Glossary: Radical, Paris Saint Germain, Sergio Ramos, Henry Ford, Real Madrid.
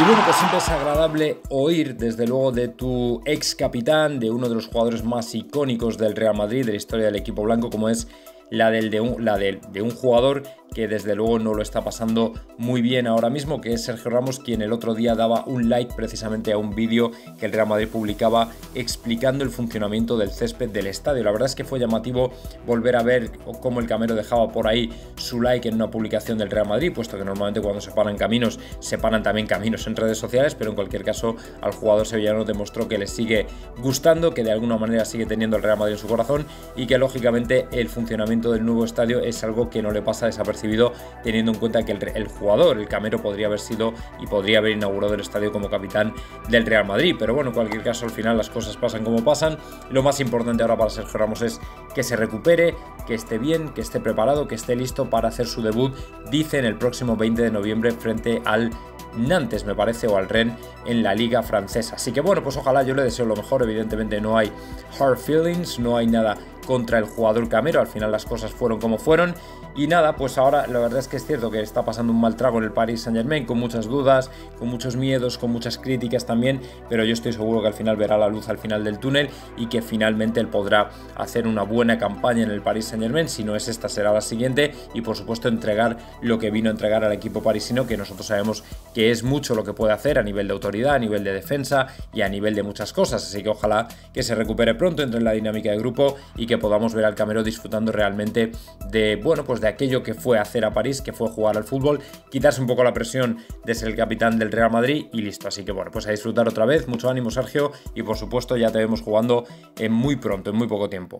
Y bueno, pues siempre es agradable oír, desde luego, de tu ex capitán, de uno de los jugadores más icónicos del Real Madrid, de la historia del equipo blanco, como es la de un jugador que desde luego no lo está pasando muy bien ahora mismo, que es Sergio Ramos, quien el otro día daba un like precisamente a un vídeo que el Real Madrid publicaba explicando el funcionamiento del césped del estadio. La verdad es que fue llamativo volver a ver cómo el Camero dejaba por ahí su like en una publicación del Real Madrid, puesto que normalmente cuando se paran también caminos en redes sociales, pero en cualquier caso al jugador sevillano demostró que le sigue gustando, que de alguna manera sigue teniendo el Real Madrid en su corazón y que lógicamente el funcionamiento del nuevo estadio es algo que no le pasa desapercibido, teniendo en cuenta que el jugador, el Camero, podría haber sido y podría haber inaugurado el estadio como capitán del Real Madrid. Pero bueno, en cualquier caso, al final las cosas pasan como pasan. Lo más importante ahora para Sergio Ramos es que se recupere, que esté bien, que esté preparado, que esté listo para hacer su debut, dicen, el próximo 20 de noviembre frente al Nantes, me parece, o al Rennes, en la liga francesa. Así que bueno, pues ojalá, yo le deseo lo mejor. Evidentemente no hay hard feelings, no hay nada contra el jugador Camero, al final las cosas fueron como fueron. Y nada, pues ahora la verdad es que es cierto que está pasando un mal trago en el Paris Saint Germain, con muchas dudas, con muchos miedos, con muchas críticas también, pero yo estoy seguro que al final verá la luz al final del túnel y que finalmente él podrá hacer una buena campaña en el Paris Saint Germain. Si no es esta, será la siguiente, y por supuesto entregar lo que vino a entregar al equipo parisino, que nosotros sabemos que es mucho lo que puede hacer a nivel de autoridad, a nivel de defensa y a nivel de muchas cosas. Así que ojalá que se recupere pronto, entre en la dinámica de grupo y que podamos ver al Camero disfrutando realmente de, bueno, pues de aquello que fue hacer a París, que fue jugar al fútbol, quitarse un poco la presión de ser el capitán del Real Madrid y listo. Así que bueno, pues a disfrutar otra vez, mucho ánimo, Sergio, y por supuesto ya te vemos jugando en muy pronto, en muy poco tiempo.